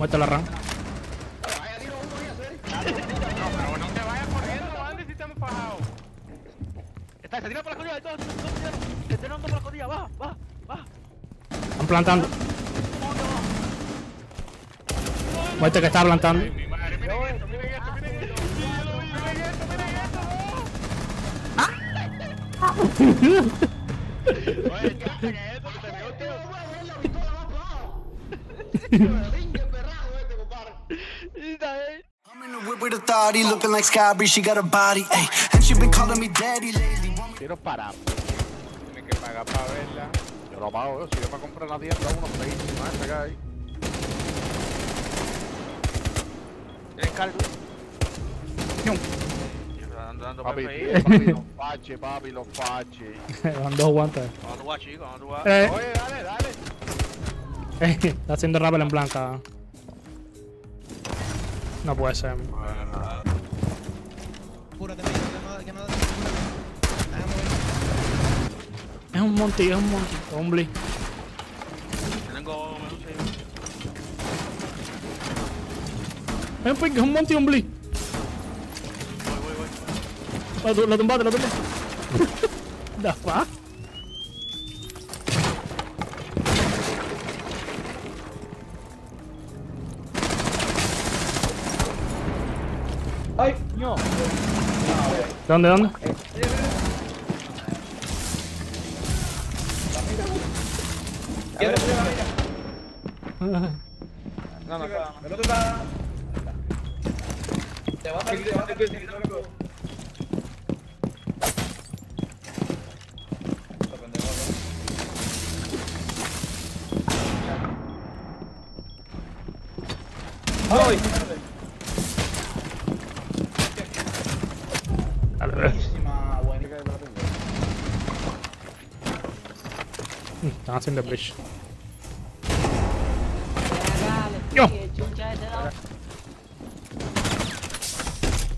Muerta la RAM. Se tira por la colilla, se tira por la colilla, va. Están plantando. Muerte que está plantando. I'm in the whip with a thotty, looking like Sky Bree, she got a body, ay, and she been calling me daddy lately. Quiero parar. Tiene que pagar para verla. Yo lo pago, si yo para comprar la tienda, unos pedidos más, saca ahí. ¿Tienes cargo? No. Papi, los faches. Van dos guantes. Vamos a jugar, chicos. Oye, dale. Está haciendo rappel en blanca. No puede ser. Cúrate, que no. Es un monte, hombre. Tengo Melusi. Es un monte, hombre. Voy. La tumbate. ¿Da fa? Ay, no. ¿Dónde? No, el otro está. Te vas a seguir. ¡Ay! Buenísima, buenica de la tumba. Están haciendo bridge.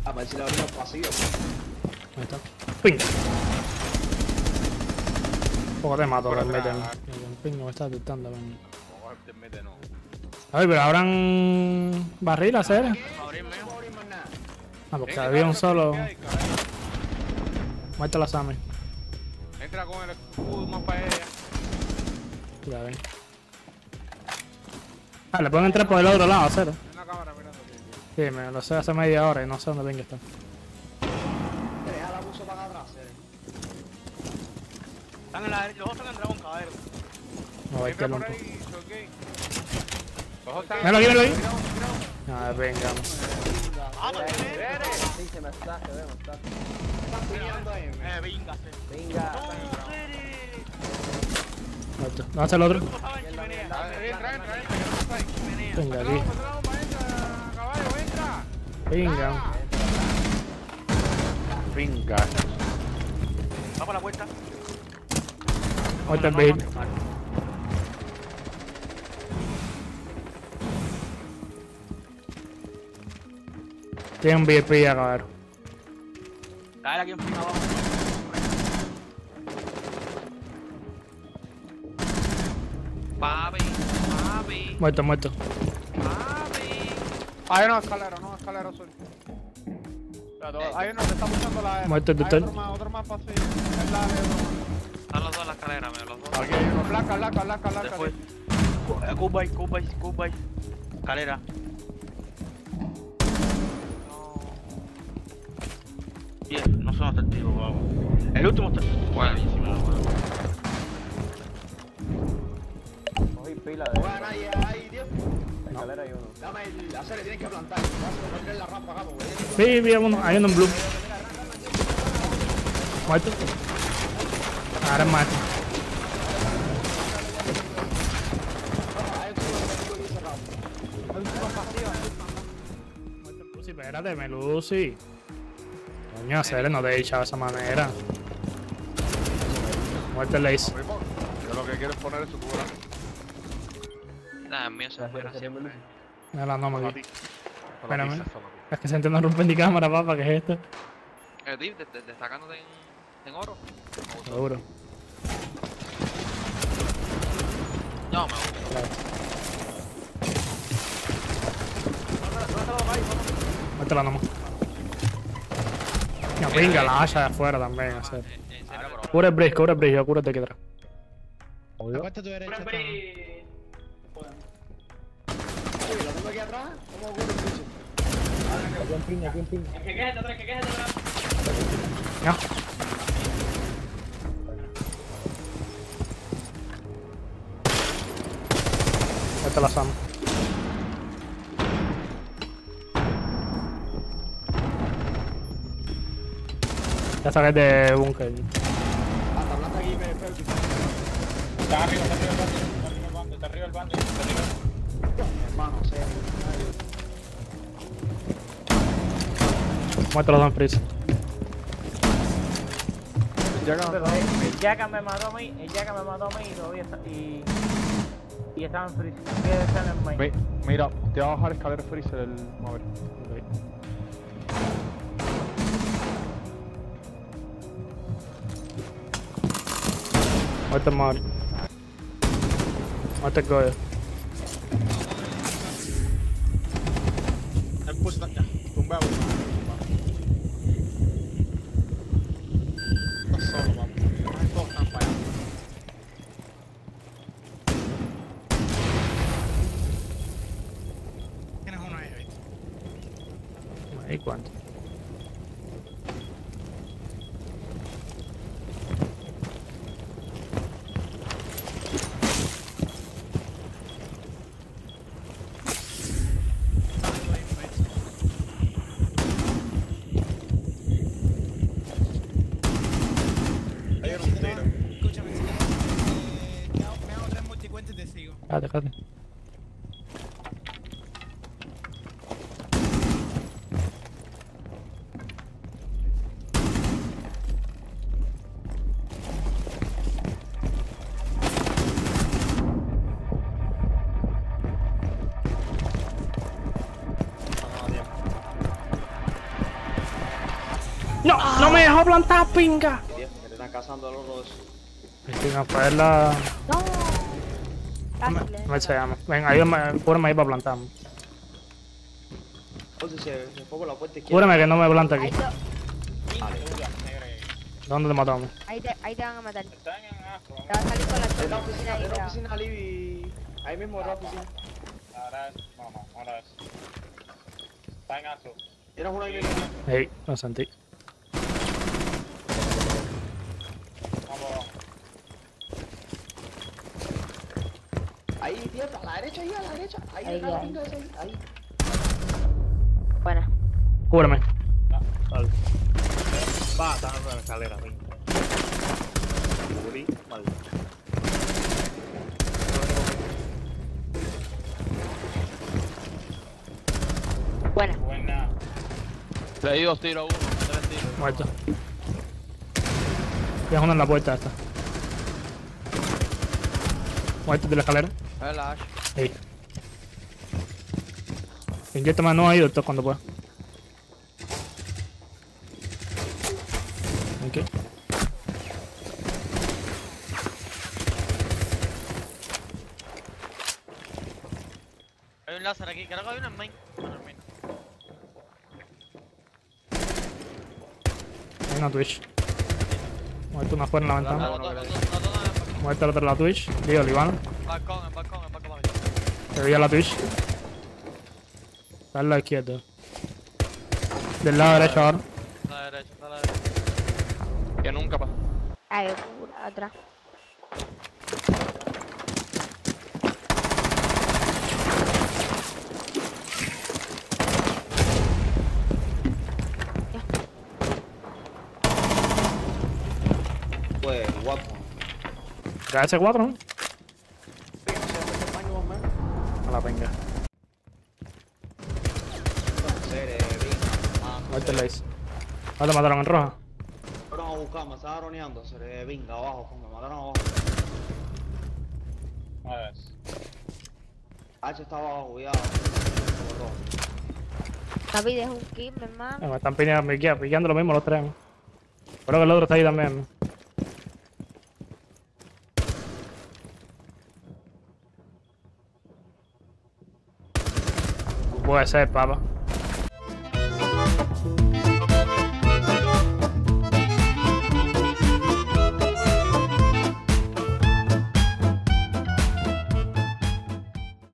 A ver si le abrimos pasillo. Ahí está. ¡Ping! Poco te mato, ahora meten. El ping no me está detectando. A ver, pero abran barril a hacer. Ah, porque había un solo. Muerta la Sami. Entra con el escudo más para ella. Ya ven. Ah, le pueden entrar por el otro lado, cero. Sí, me lo sé hace media hora y no sé dónde venga está. Deja el abuso para atrás, cero. Están en la derecha, los dos están en dragón, caballero. No, hay que lo entro. Míralo ahí. Ah, venga. Sí, se me está. Están pidiendo ahí. Venga. No, hace el otro. Venga, aquí. Venga. Vamos a la vuelta. Ahorita el baby. Tiene un VIP ya, cabrón. Dale aquí un fin abajo. Papi. Muerto. Hay unos escaleros, solo. Hay uno que está buscando la E. Muerto el total. Otro más pasillo. Es la E, Están los dos en la escalera, los dos. Aquí hay uno. Blanca. Después. Cubay. Escalera. No. Bien, no son hasta el tiro, vamos. El último está. Buenísimo, pila de... Bueno, hay 10. La escalera hay uno. Dame el... A Sere, tienes que plantar. Vas a poner la rampa acá, porque... Sí, hay uno en blue. Muerto. Ahora es macho. Melusi, espérate, Melusi. Coño, a Sere, no te he echado de esa manera. Muerto el Lace. Yo lo que quiero es poner eso, tu nada, mío se fuera siempre. Espérame. Es que se intenta romper mi cámara, papá, ¿qué es esto? Tío, destacándote en oro. Seguro. No, me gusta. dártela nomás. No, venga, la hacha de afuera también. Cura el bridge, yo cúrate aquí atrás. Acuesta tu derecha. Cura el bridge. Uy, lo tengo aquí atrás. ¿Cómo cura el bridge? Aquí un pin, Es que quéjate atrás, No. Esta la sama. Ya saqué de bunker. Hasta aquí, está arriba, está arriba el bando. Hermano, o sea, muerto los dos en freeze. El Jacka me mató a mí, y todavía está, y estaba en freeze. Debe estar en el main. Mira, te va a bajar escalera freezer el mover. Muerte madre. Muerte Goya. El push está acá. Tumbado. Está solo, vamos. Todos están fallando. Tienes uno ahí, ¿viste? Ahí cuánto. Déjate. No, no me dejó plantar, pinga. Me están cazando al uno de esos. Me estoy a poner la... No se llama. Venga, ayúdame, cúrame ahí para plantarme. Cúrame que no me planta aquí. ¿Dónde te matamos? Ahí te van a matar. Te vas a salir con la oficina ahí. Ahí mismo en la oficina. Ahora es. Está en astro. ¿Tienes uno ahí? Ey, lo sentí. Ahí, tío, a la derecha, ahí, la pinga esa, ahí. Buena. Cúbrame. Dale. Va, está dando la escalera, pinga. Cubrí, mal. Buena. Le di 2 tiros a 1, 3 tiros. Muerto. Voy a poner la puerta esta. Muerto de la escalera. Sí. Inyecta más, no hay doctor cuando pueda. Ok. Hay un láser aquí, creo que hay uno en main. Bueno, en main. Hay una Twitch. Muerto una fuera en la ventana. Muerto el otro la Twitch. Digo, Libano. Balcón. Te voy a la Twitch. Está al lado izquierdo. Del lado derecho ahora. Está a la derecha. Que nunca pasa. Ay, atrás. Pues guapo. Gracias, cuatro, ¿no? Venga. Muerte la hice. Ah, te mataron en roja. Fueron a buscar, me estaba roneando. Se le venga abajo, me mataron abajo. A ver. H está abajo, cuidado. David es un kill, hermano. Me están pillando lo mismo los tres. Creo que el otro está ahí también. Puede ser, papá.